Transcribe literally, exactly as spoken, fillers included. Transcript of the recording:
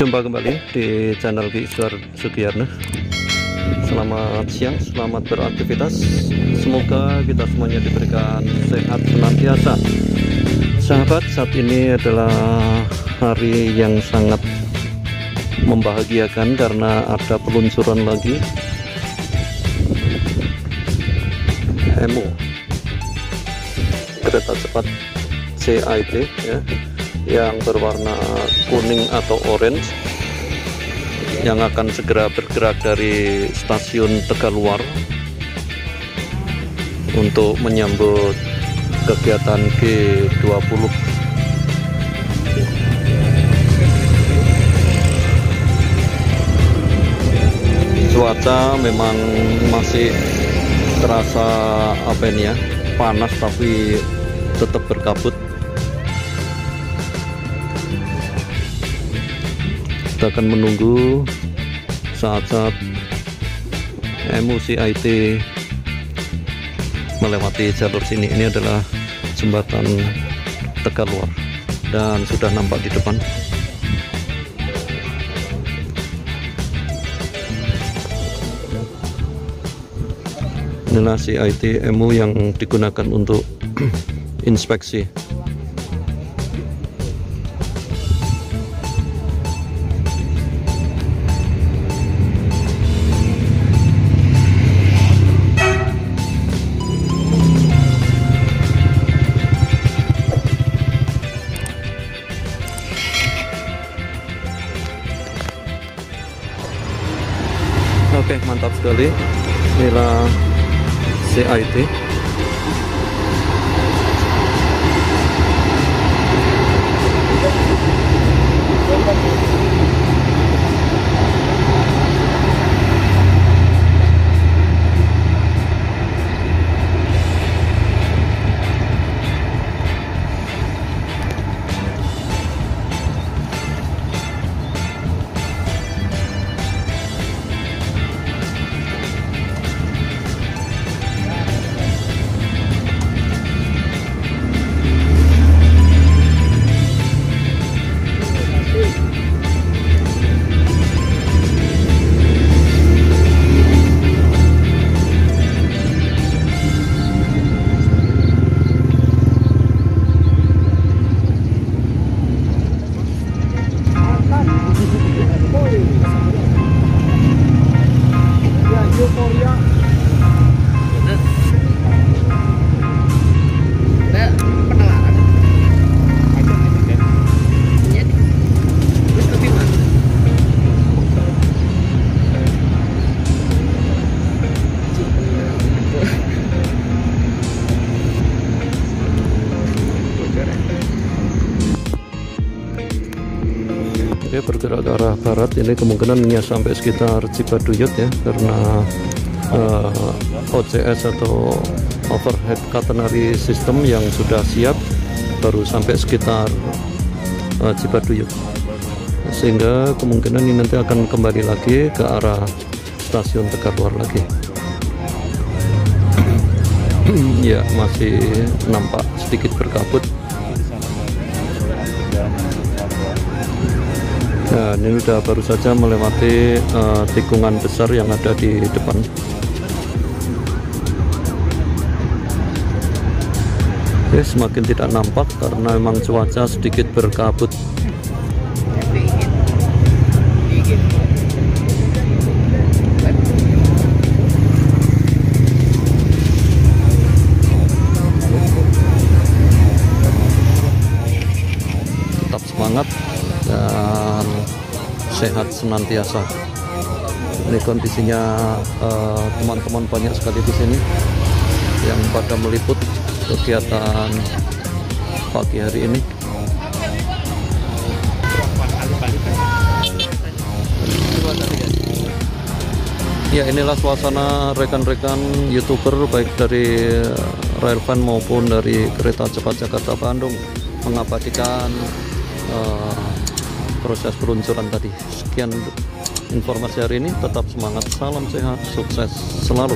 Jumpa kembali di channel Gick Sugiyarna. Selamat siang, selamat beraktivitas. Semoga kita semuanya diberikan sehat senantiasa. Sahabat, saat ini adalah hari yang sangat membahagiakan karena ada peluncuran lagi E M U, kereta cepat C I T ya, yang berwarna kuning atau orange, yang akan segera bergerak dari stasiun Tegalluar untuk menyambut kegiatan G dua puluh. Cuaca memang masih terasa apa ini ya, panas tapi tetap berkabut. Kita akan menunggu saat-saat E M U C I T melewati jalur sini. Ini adalah jembatan Tegalluar dan sudah nampak di depan. Inilah C I T E M U yang digunakan untuk inspeksi. Oke, mantap sekali. Inilah C I T. Bergerak ke arah barat, ini kemungkinannya sampai sekitar Cibaduyut ya, karena uh, O C S atau overhead catenary system yang sudah siap baru sampai sekitar uh, Cibaduyut, sehingga kemungkinan ini nanti akan kembali lagi ke arah stasiun Tegalluar lagi. Ya, masih nampak sedikit berkabut. Nah, ini sudah baru saja melewati uh, tikungan besar yang ada di depan. Oke, semakin tidak nampak karena memang cuaca sedikit berkabut. Tetap semangat dan sehat senantiasa. Ini kondisinya teman-teman uh, banyak sekali di sini yang pada meliput kegiatan pagi hari ini. Ya, inilah suasana rekan-rekan YouTuber baik dari Railfan maupun dari Kereta Cepat Jakarta Bandung mengabadikan uh, proses peluncuran tadi. Sekian informasi hari ini, tetap semangat, salam sehat, sukses selalu.